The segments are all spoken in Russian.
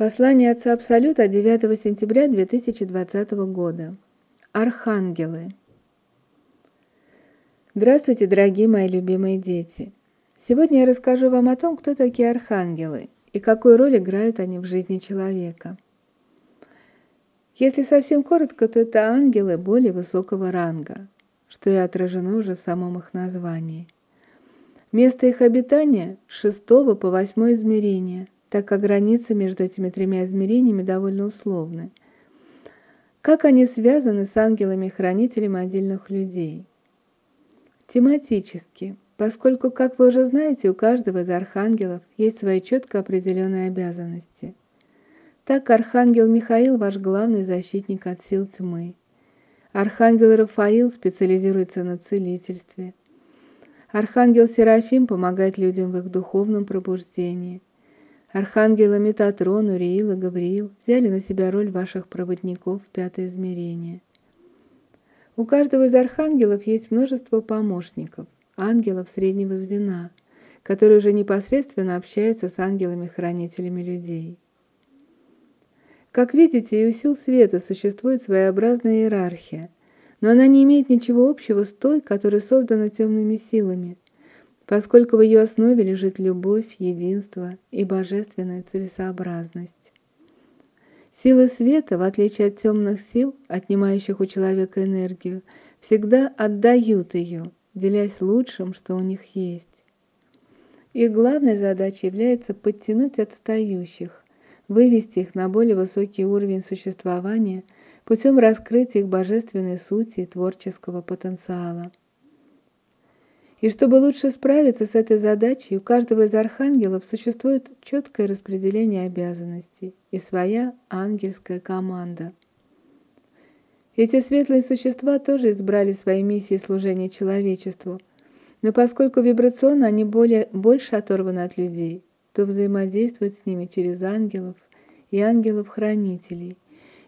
Послание Отца Абсолюта 9 сентября 2020 года. Архангелы. Здравствуйте, дорогие мои любимые дети! Сегодня я расскажу вам о том, кто такие архангелы и какую роль играют они в жизни человека. Если совсем коротко, то это ангелы более высокого ранга, что и отражено уже в самом их названии. Место их обитания с 6 по 8 измерение, так как границы между этими тремя измерениями довольно условны. Как они связаны с ангелами и хранителями отдельных людей? Тематически, поскольку, как вы уже знаете, у каждого из архангелов есть свои четко определенные обязанности. Так Архангел Михаил – ваш главный защитник от сил тьмы. Архангел Рафаил специализируется на целительстве. Архангел Серафим помогает людям в их духовном пробуждении. Архангелы Метатрон, Уриил и Гавриил взяли на себя роль ваших проводников в 5 измерение. У каждого из архангелов есть множество помощников, ангелов среднего звена, которые уже непосредственно общаются с ангелами-хранителями людей. Как видите, и у сил света существует своеобразная иерархия, но она не имеет ничего общего с той, которая создана темными силами, поскольку в ее основе лежит любовь, единство и божественная целесообразность. Силы света, в отличие от темных сил, отнимающих у человека энергию, всегда отдают ее, делясь лучшим, что у них есть. Их главной задачей является подтянуть отстающих, вывести их на более высокий уровень существования путем раскрытия их божественной сути и творческого потенциала. И чтобы лучше справиться с этой задачей, у каждого из архангелов существует четкое распределение обязанностей и своя ангельская команда. Эти светлые существа тоже избрали свои миссии служения человечеству, но поскольку вибрационно они больше оторваны от людей, то взаимодействуют с ними через ангелов и ангелов-хранителей,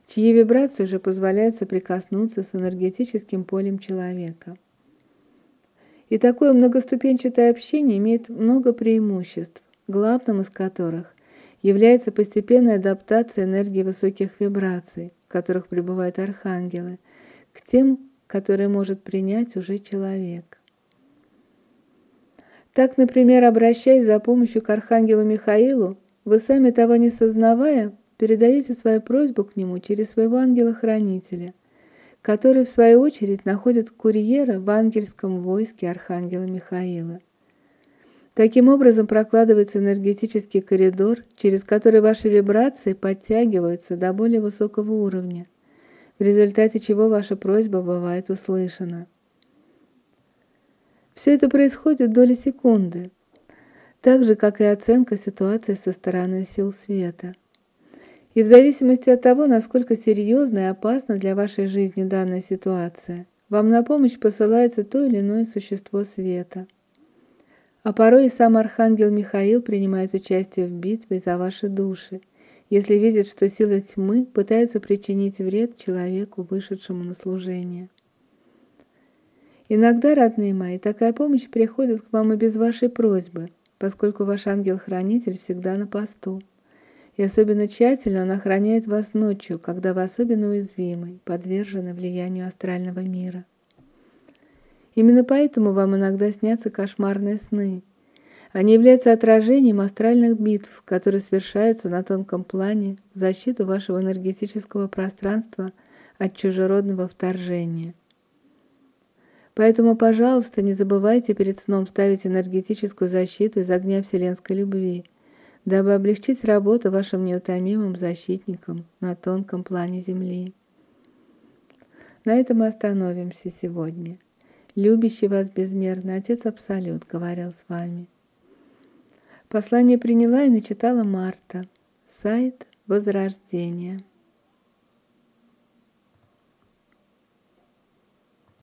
чьи вибрации же позволяют соприкоснуться с энергетическим полем человека. И такое многоступенчатое общение имеет много преимуществ, главным из которых является постепенная адаптация энергии высоких вибраций, в которых пребывают архангелы, к тем, которые может принять уже человек. Так, например, обращаясь за помощью к Архангелу Михаилу, вы, сами того не сознавая, передаете свою просьбу к нему через своего ангела-хранителя, который, в свою очередь, находит курьера в ангельском войске Архангела Михаила. Таким образом прокладывается энергетический коридор, через который ваши вибрации подтягиваются до более высокого уровня, в результате чего ваша просьба бывает услышана. Все это происходит в доли секунды, так же, как и оценка ситуации со стороны сил света. И в зависимости от того, насколько серьезна и опасна для вашей жизни данная ситуация, вам на помощь посылается то или иное существо света. А порой и сам Архангел Михаил принимает участие в битве за ваши души, если видит, что силы тьмы пытаются причинить вред человеку, вышедшему на служение. Иногда, родные мои, такая помощь приходит к вам и без вашей просьбы, поскольку ваш ангел-хранитель всегда на посту. И особенно тщательно он охраняет вас ночью, когда вы особенно уязвимы, подвержены влиянию астрального мира. Именно поэтому вам иногда снятся кошмарные сны. Они являются отражением астральных битв, которые совершаются на тонком плане в защиту вашего энергетического пространства от чужеродного вторжения. Поэтому, пожалуйста, не забывайте перед сном ставить энергетическую защиту из огня вселенской любви, дабы облегчить работу вашим неутомимым защитникам на тонком плане Земли. На этом мы остановимся сегодня. Любящий вас безмерно Отец Абсолют говорил с вами. Послание приняла и начитала Марта. Сайт Возрождения.